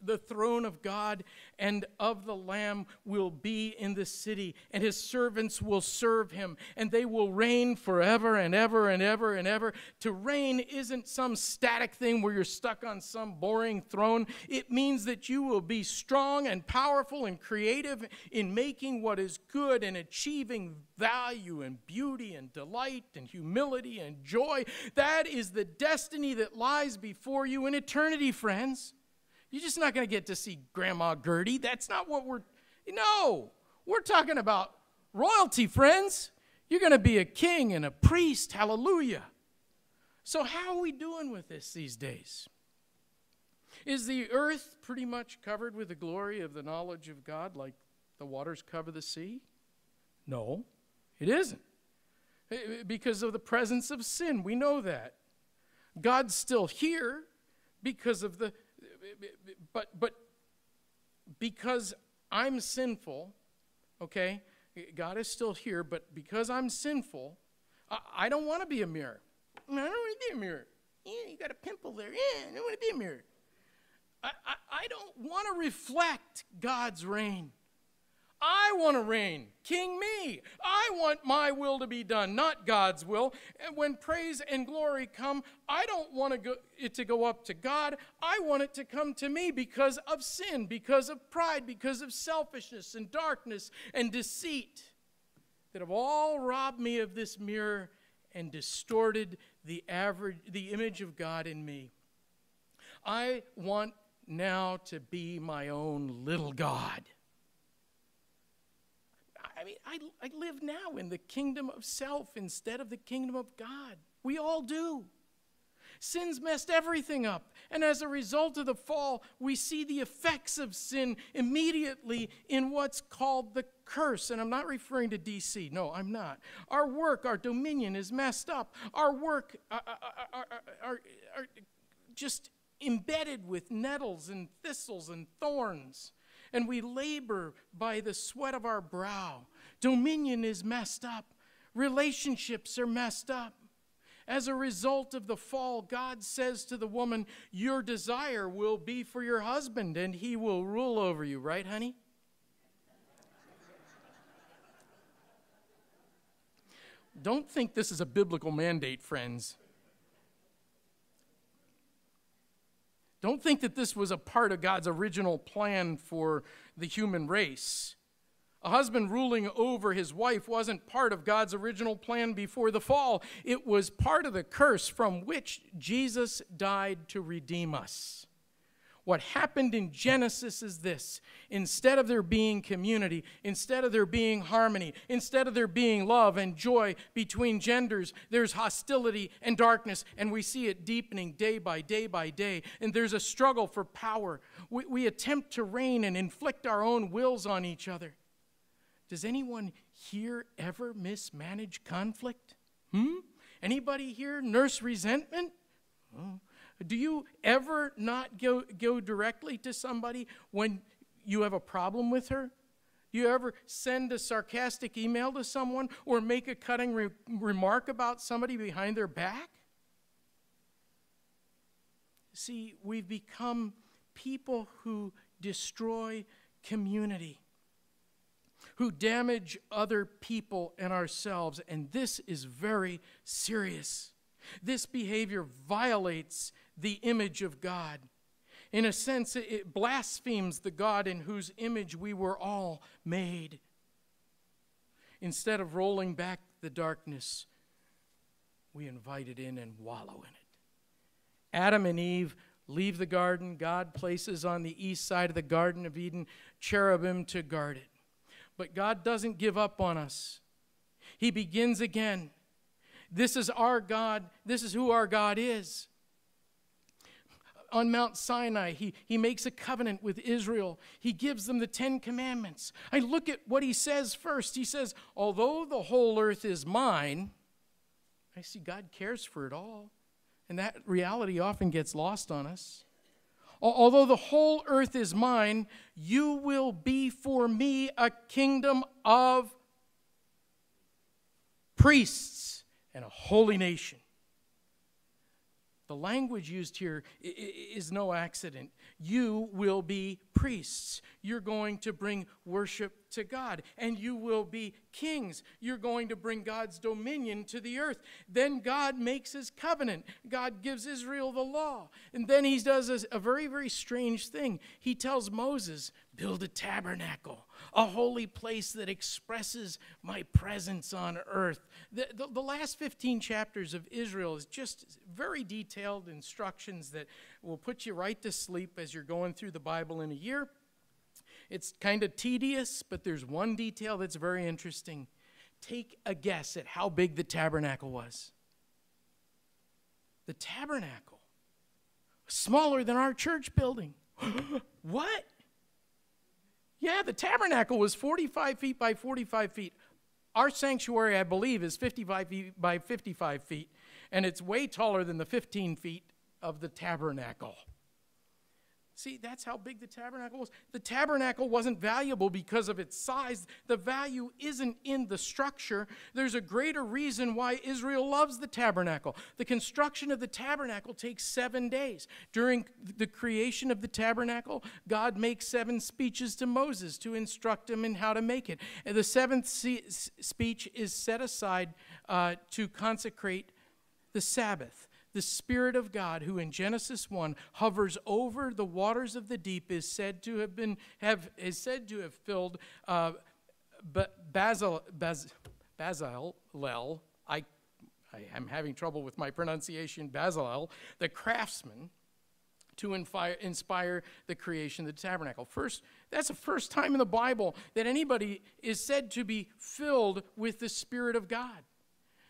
the throne of God and of the Lamb will be in the city, and his servants will serve him, and they will reign forever and ever and ever and ever. To reign isn't some static thing where you're stuck on some boring throne. It means that you will be strong and powerful and creative in making what is good and achieving value and beauty and delight and humility and joy. That is the destiny that lies before you in eternity, friends. You're just not going to get to see Grandma Gertie. That's not what we're... No, we're talking about royalty, friends. You're going to be a king and a priest. Hallelujah. So how are we doing with this these days? Is the earth pretty much covered with the glory of the knowledge of God like the waters cover the sea? No, it isn't. Because of the presence of sin, we know that. God's still here because of the... But but because I'm sinful, okay, God is still here, but because I'm sinful, I, I don't want to be a mirror. I don't want to be a mirror. Yeah, you got a pimple there. Yeah, I don't want to be a mirror. I, I, I don't want to reflect God's reign. I want to reign. King me. I want my will to be done, not God's will. And when praise and glory come, I don't want to go, it to go up to God. I want it to come to me because of sin, because of pride, because of selfishness and darkness and deceit that have all robbed me of this mirror and distorted the average, the image of God in me. I want now to be my own little God. I mean, I, I live now in the kingdom of self instead of the kingdom of God. We all do. Sin's messed everything up. And as a result of the fall, we see the effects of sin immediately in what's called the curse. And I'm not referring to D C. No, I'm not. Our work, our dominion is messed up. Our work are, are, are, are, are just embedded with nettles and thistles and thorns. And we labor by the sweat of our brow. Dominion is messed up. Relationships are messed up. As a result of the fall, God says to the woman, your desire will be for your husband, and he will rule over you. Right, honey? Don't think this is a biblical mandate, friends. Don't think that this was a part of God's original plan for the human race. A husband ruling over his wife wasn't part of God's original plan before the fall. It was part of the curse from which Jesus died to redeem us. What happened in Genesis is this. Instead of there being community, instead of there being harmony, instead of there being love and joy between genders, there's hostility and darkness, and we see it deepening day by day by day, and there's a struggle for power. We, we attempt to reign and inflict our own wills on each other. Does anyone here ever mismanage conflict? Hmm? Anybody here nurse resentment? Oh. Do you ever not go, go directly to somebody when you have a problem with her? Do you ever send a sarcastic email to someone or make a cutting re remark about somebody behind their back? See, we've become people who destroy community, who damage other people and ourselves, and this is very serious. This behavior violates the image of God. In a sense, it blasphemes the God in whose image we were all made. Instead of rolling back the darkness, we invite it in and wallow in it. Adam and Eve leave the garden. God places on the east side of the Garden of Eden cherubim to guard it. But God doesn't give up on us. He begins again. This is our God. This is who our God is. On Mount Sinai, he, he makes a covenant with Israel. He gives them the Ten Commandments. I look at what he says first. He says, although the whole earth is mine, I see God cares for it all. And that reality often gets lost on us. Although the whole earth is mine, you will be for me a kingdom of priests and a holy nation. The language used here is no accident. You will be priests. You're going to bring worship to God. And you will be kings. You're going to bring God's dominion to the earth. Then God makes his covenant. God gives Israel the law. And then he does a very, very strange thing. He tells Moses, build a tabernacle, a holy place that expresses my presence on earth. The, the, the last fifteen chapters of Israel is just very detailed instructions that will put you right to sleep as you're going through the Bible in a year. It's kind of tedious, but there's one detail that's very interesting. Take a guess at how big the tabernacle was. The tabernacle, smaller than our church building. What? Yeah, the tabernacle was forty-five feet by forty-five feet. Our sanctuary, I believe, is fifty-five feet by fifty-five feet, and it's way taller than the fifteen feet of the tabernacle. See, that's how big the tabernacle was. The tabernacle wasn't valuable because of its size. The value isn't in the structure. There's a greater reason why Israel loves the tabernacle. The construction of the tabernacle takes seven days. During the creation of the tabernacle, God makes seven speeches to Moses to instruct him in how to make it. And the seventh speech is set aside uh, to consecrate the Sabbath. The Spirit of God, who in Genesis one hovers over the waters of the deep, is said to have been have is said to have filled uh, Bezalel. Bezalel. I I am having trouble with my pronunciation. Bezalel, the craftsman, to inspire the creation of the tabernacle. First, that's the first time in the Bible that anybody is said to be filled with the Spirit of God.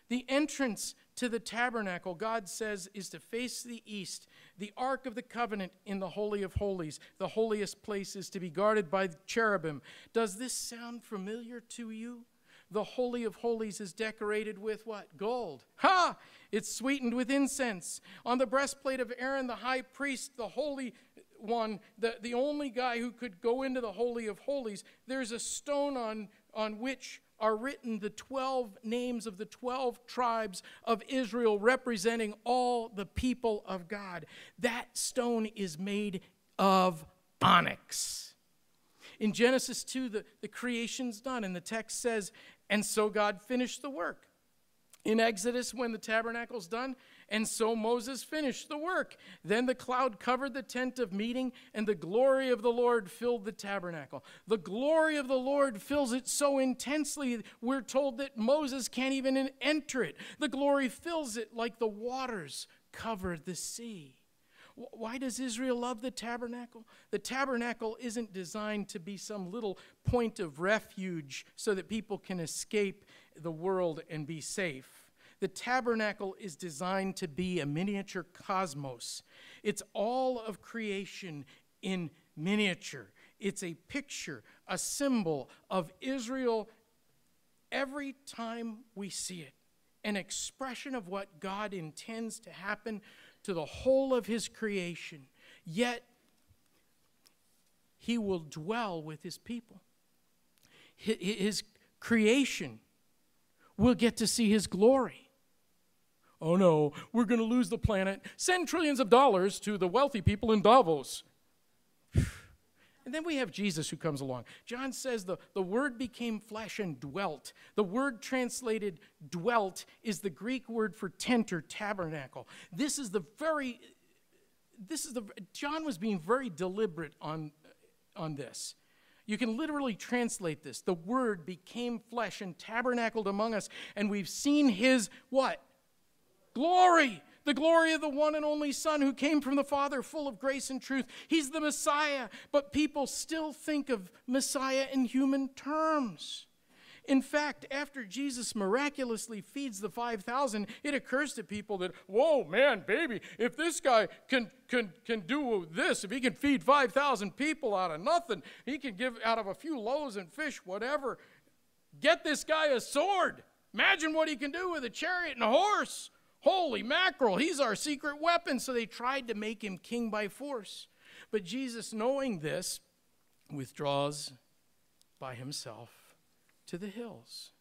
The entrance to the tabernacle, God says, is to face the east. The Ark of the Covenant in the Holy of Holies, the holiest place, is to be guarded by cherubim. Does this sound familiar to you? The Holy of Holies is decorated with what? Gold. Ha! It's sweetened with incense. On the breastplate of Aaron, the high priest, the holy one, the, the only guy who could go into the Holy of Holies, there's a stone on, on which are written the twelve names of the twelve tribes of Israel, representing all the people of God. That stone is made of onyx. In Genesis two, the, the creation's done, and the text says, and so God finished the work. In Exodus, when the tabernacle's done, and so Moses finished the work. Then the cloud covered the tent of meeting, and the glory of the Lord filled the tabernacle. The glory of the Lord fills it so intensely, we're told that Moses can't even enter it. The glory fills it like the waters cover the sea. Why does Israel love the tabernacle? The tabernacle isn't designed to be some little point of refuge so that people can escape the world and be safe. The tabernacle is designed to be a miniature cosmos. It's all of creation in miniature. It's a picture, a symbol of Israel every time we see it, an expression of what God intends to happen to the whole of his creation, yet he will dwell with his people. His creation will get to see his glory. Oh no, we're going to lose the planet. Send trillions of dollars to the wealthy people in Davos. And then we have Jesus who comes along. John says the, the Word became flesh and dwelt. The word translated dwelt is the Greek word for tent or tabernacle. This is the very, this is the, John was being very deliberate on, on this. You can literally translate this. The Word became flesh and tabernacled among us, and we've seen his what? Glory. The glory of the one and only Son who came from the Father, full of grace and truth. He's the Messiah, but people still think of Messiah in human terms. In fact, after Jesus miraculously feeds the five thousand, it occurs to people that, whoa, man, baby, if this guy can, can, can do this, if he can feed five thousand people out of nothing, he can give out of a few loaves and fish, whatever, get this guy a sword. Imagine what he can do with a chariot and a horse. Holy mackerel, he's our secret weapon. So they tried to make him king by force. But Jesus, knowing this, withdraws by himself to the hills.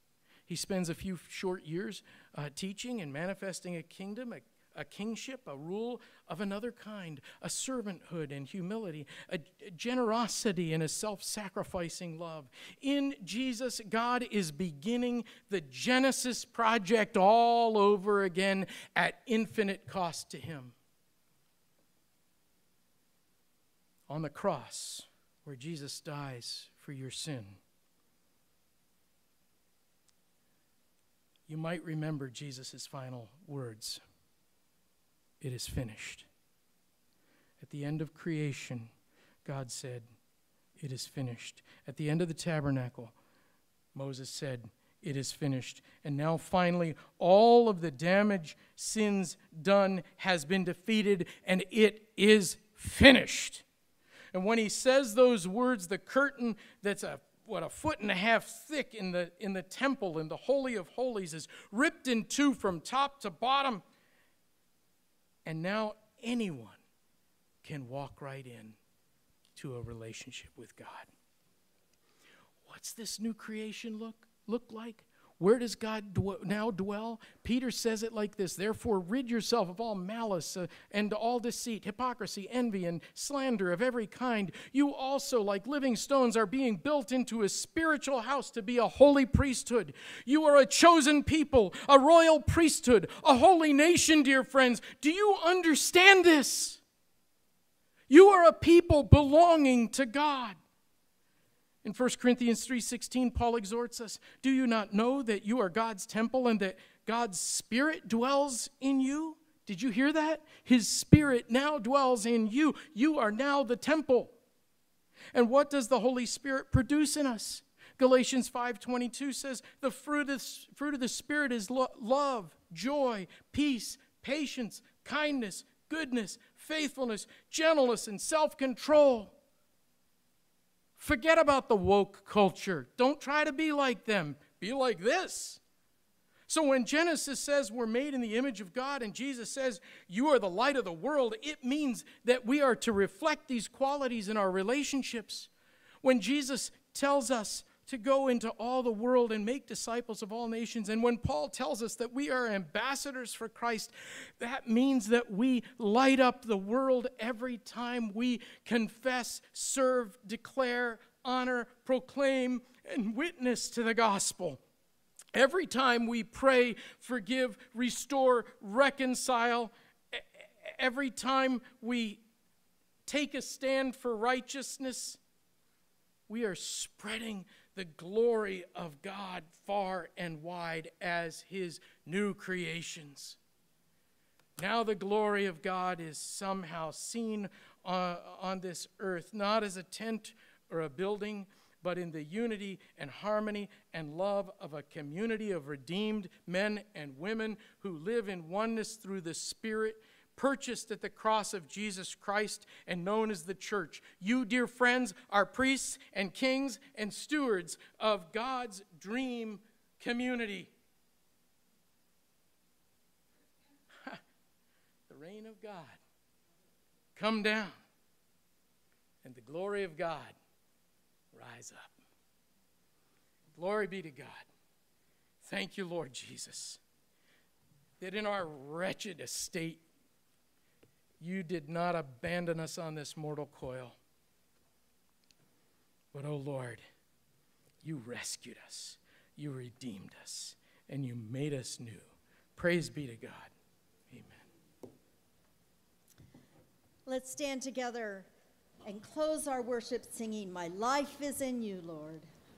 He spends a few short years uh, teaching and manifesting a kingdom, a, a kingship, a rule of another kind, a servanthood and humility, a, a generosity and a self-sacrificing love. In Jesus, God is beginning the Genesis project all over again at infinite cost to him. On the cross, where Jesus dies for your sin, you might remember Jesus' final words. It is finished. At the end of creation, God said, it is finished. At the end of the tabernacle, Moses said, it is finished. And now finally, all of the damage, sins done, has been defeated, and it is finished. And when he says those words, the curtain that's a what, a foot and a half thick in the, in the temple, in the Holy of Holies, is ripped in two from top to bottom. And now anyone can walk right in to a relationship with God. What's this new creation look, look like? Where does God dw- now dwell? Peter says it like this: therefore rid yourself of all malice uh, and all deceit, hypocrisy, envy, and slander of every kind. You also, like living stones, are being built into a spiritual house to be a holy priesthood. You are a chosen people, a royal priesthood, a holy nation, dear friends. Do you understand this? You are a people belonging to God. In First Corinthians three sixteen, Paul exhorts us, do you not know that you are God's temple and that God's Spirit dwells in you? Did you hear that? His Spirit now dwells in you. You are now the temple. And what does the Holy Spirit produce in us? Galatians five twenty-two says, the fruit of, fruit of the Spirit is lo- love, joy, peace, patience, kindness, goodness, faithfulness, gentleness, and self-control. Forget about the woke culture. Don't try to be like them. Be like this. So when Genesis says we're made in the image of God and Jesus says you are the light of the world, it means that we are to reflect these qualities in our relationships. When Jesus tells us to go into all the world and make disciples of all nations, and when Paul tells us that we are ambassadors for Christ, that means that we light up the world every time we confess, serve, declare, honor, proclaim, and witness to the gospel. Every time we pray, forgive, restore, reconcile, every time we take a stand for righteousness, we are spreading the glory of God far and wide as his new creations. Now the glory of God is somehow seen uh, on this earth, not as a tent or a building, but in the unity and harmony and love of a community of redeemed men and women who live in oneness through the Spirit, purchased at the cross of Jesus Christ and known as the church. You, dear friends, are priests and kings and stewards of God's dream community. The reign of God come down and the glory of God rise up. Glory be to God. Thank you, Lord Jesus, that in our wretched estate, you did not abandon us on this mortal coil. But, oh Lord, you rescued us, you redeemed us, and you made us new. Praise be to God. Amen. Let's stand together and close our worship singing, "My Life Is in You, Lord."